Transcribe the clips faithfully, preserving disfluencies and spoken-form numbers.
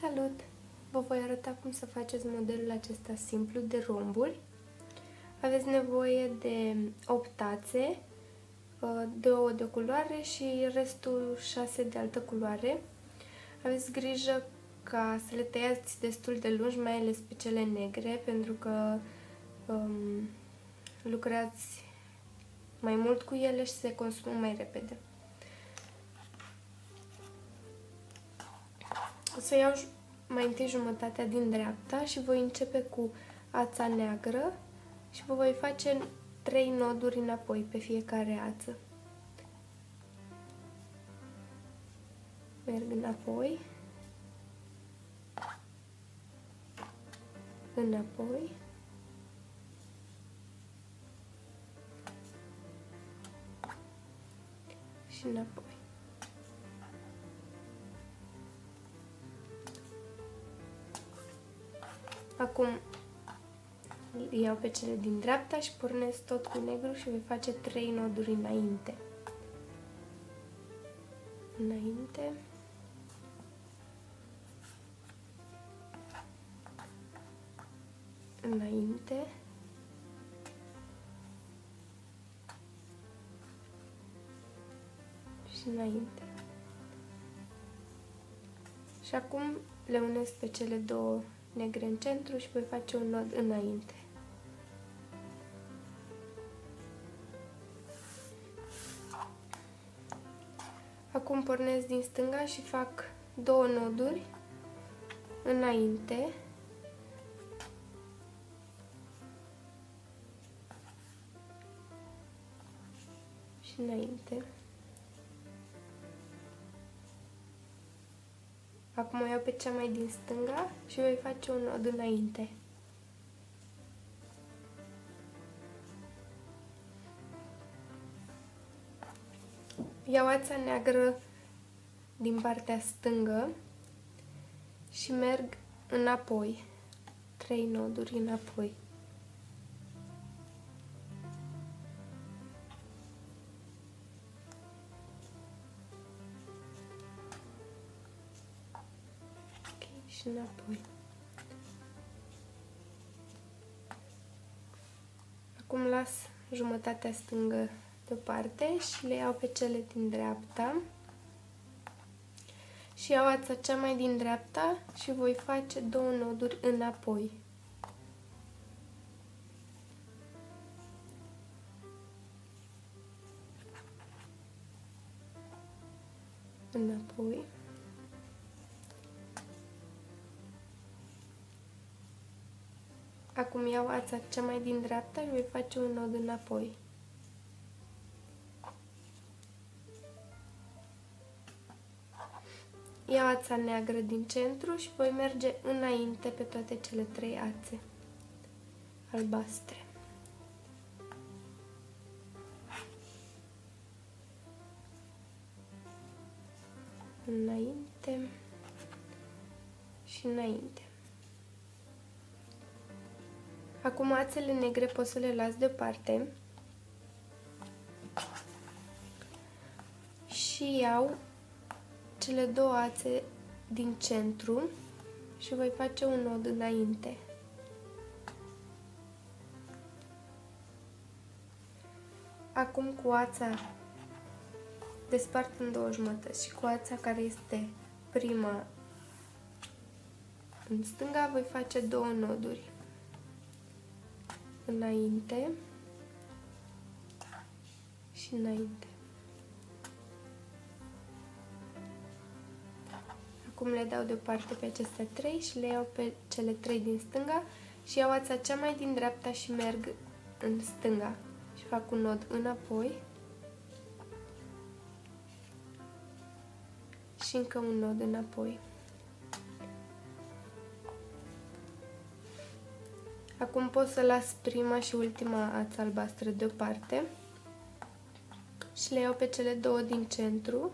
Salut! Vă voi arăta cum să faceți modelul acesta simplu de romburi. Aveți nevoie de opt tațe, două de o culoare și restul șase de altă culoare. Aveți grijă ca să le tăiați destul de lungi, mai ales pe cele negre, pentru că um, lucrați mai mult cu ele și se consumă mai repede. O să iau mai întâi jumătatea din dreapta și voi începe cu ața neagră și vă voi face trei noduri înapoi pe fiecare ață. Merg înapoi, înapoi, și înapoi. Acum iau pe cele din dreapta și pornesc tot cu negru și voi face trei noduri înainte. Înainte. Înainte. Și înainte. Și acum le unesc pe cele două negre în centru și voi face un nod înainte. Acum pornesc din stânga și fac două noduri înainte și înainte. Acum o iau pe cea mai din stânga și voi face un nod înainte. Iau ața neagră din partea stângă și merg înapoi. Trei noduri înapoi. Și înapoi. Acum las jumătatea stângă deoparte și le iau pe cele din dreapta și iau ața cea mai din dreapta și voi face două noduri înapoi. Înapoi. Acum iau ața cea mai din dreapta și voi face un nod înapoi. Iau ața neagră din centru și voi merge înainte pe toate cele trei ațe albastre. Înainte și înainte. Acum ațele negre pot să le las deoparte și iau cele două ațe din centru și voi face un nod înainte. Acum cu ața despart în două jumătăți și cu ața care este prima în stânga voi face două noduri. Înainte și înainte. Acum le dau deoparte pe aceste trei și le iau pe cele trei din stânga și iau ața cea mai din dreapta și merg în stânga și fac un nod înapoi și încă un nod înapoi. Acum pot să las prima și ultima ață albastră deoparte și le iau pe cele două din centru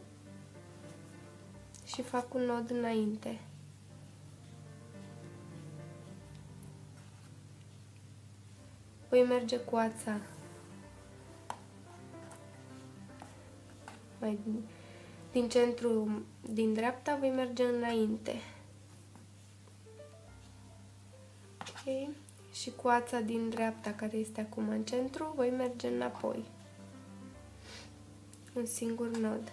și fac un nod înainte. Voi merge cu ața mai din, din centru, din dreapta, voi merge înainte Ok. Și coața din dreapta, care este acum în centru, voi merge înapoi. Un singur nod.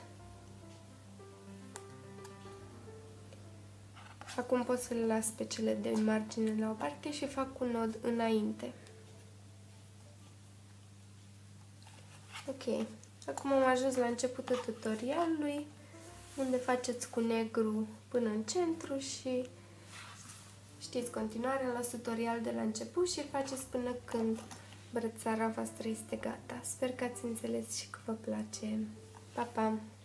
Acum pot să le las pe cele de margine la o parte și fac un nod înainte. Ok. Acum am ajuns la începutul tutorialului, unde faceți cu negru până în centru și știți continuarea, la tutorial de la început și faceți până când brățara voastră este gata. Sper că ați înțeles și că vă place. Pa, pa!